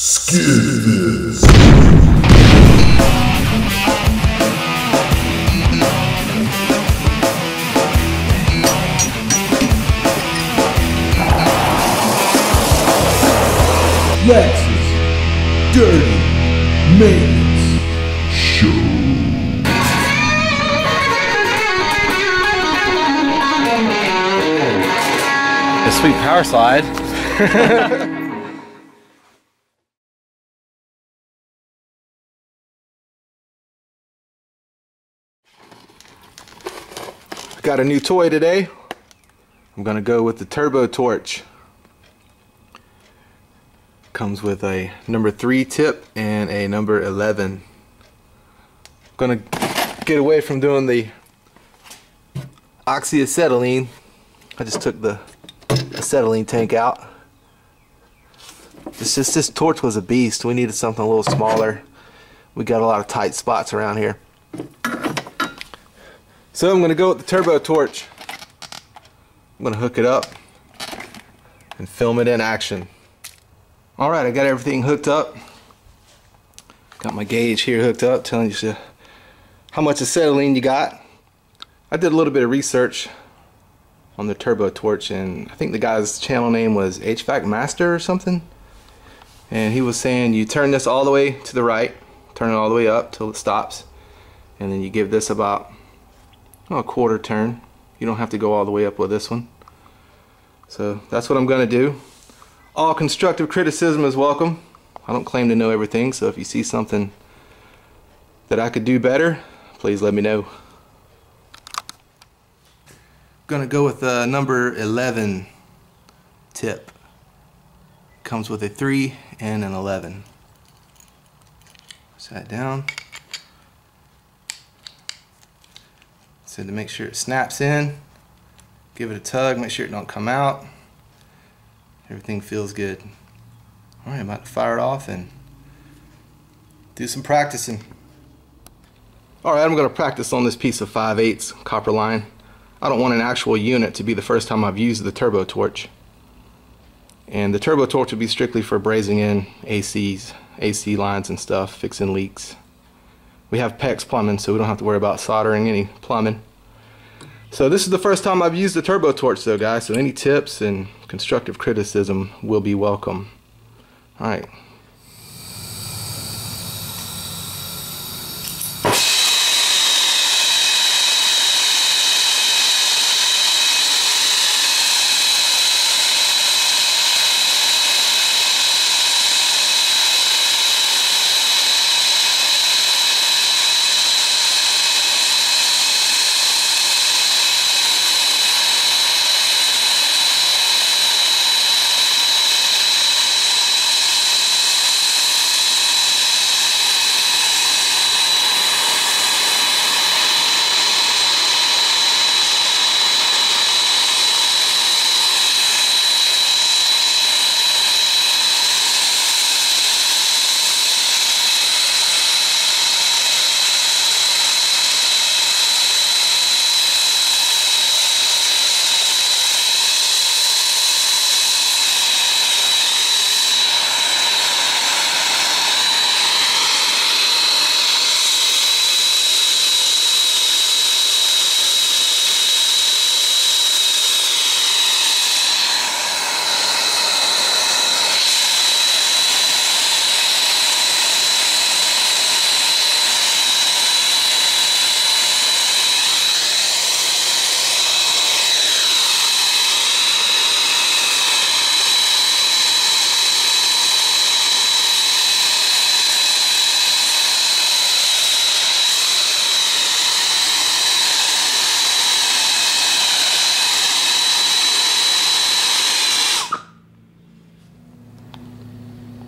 Skiffins. Lex's Dirty Manus Show. A sweet power slide. Got a new toy today. I'm gonna go with the Turbo Torch. Comes with a number 3 tip and a number 11. I'm gonna get away from doing the oxyacetylene. I just took the acetylene tank out. This torch was a beast. We needed something a little smaller. We got a lot of tight spots around here. So I'm going to go with the Turbo Torch. I'm going to hook it up and film it in action. Alright, I got everything hooked up. Got my gauge here hooked up, telling you how much acetylene you got. I did a little bit of research on the Turbo Torch, and I think the guy's channel name was HVAC Master or something. And he was saying you turn this all the way to the right, turn it all the way up till it stops, and then you give this about a quarter turn. You don't have to go all the way up with this one. So that's what I'm gonna do. All constructive criticism is welcome. I don't claim to know everything, so if you see something that I could do better, please let me know. I'm gonna go with the number 11 tip. Comes with a 3 and an 11. Set it down. So to make sure it snaps in, give it a tug, make sure it don't come out. Everything feels good. Alright, I'm about to fire it off and do some practicing. Alright, I'm going to practice on this piece of 5/8 copper line. I don't want an actual unit to be the first time I've used the Turbo Torch. And the Turbo Torch would be strictly for brazing in ACs, AC lines and stuff, fixing leaks. We have PEX plumbing, so we don't have to worry about soldering any plumbing. So this is the first time I've used the Turbo Torch though, guys, so any tips and constructive criticism will be welcome. Alright.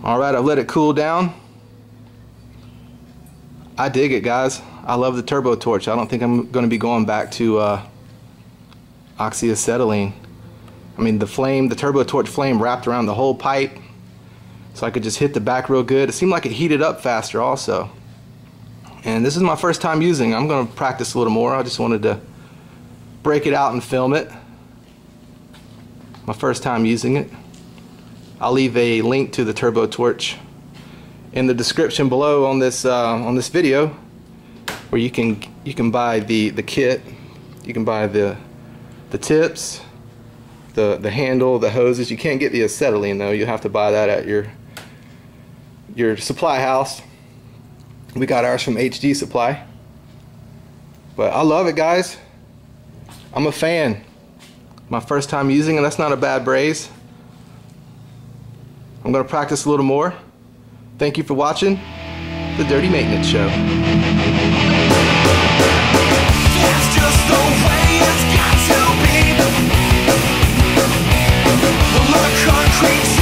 Alright, I've let it cool down. I dig it, guys. I love the Turbo Torch. I don't think I'm going to be going back to oxyacetylene. I mean, the Turbo Torch flame wrapped around the whole pipe, so I could just hit the back real good. It seemed like it heated up faster also. And this is my first time using it. I'm going to practice a little more. I just wanted to break it out and film it. My first time using it. I'll leave a link to the Turbo Torch in the description below on this video, where you can buy the kit, you can buy the tips, the handle, the hoses. You can't get the acetylene though. You have to buy that at your supply house. We got ours from HD Supply. But I love it, guys. I'm a fan. My first time using it. That's not a bad braise. I'm going to practice a little more. Thank you for watching The Dirty Maintenance Show. That's just the way it's got to be. Well, look, concrete.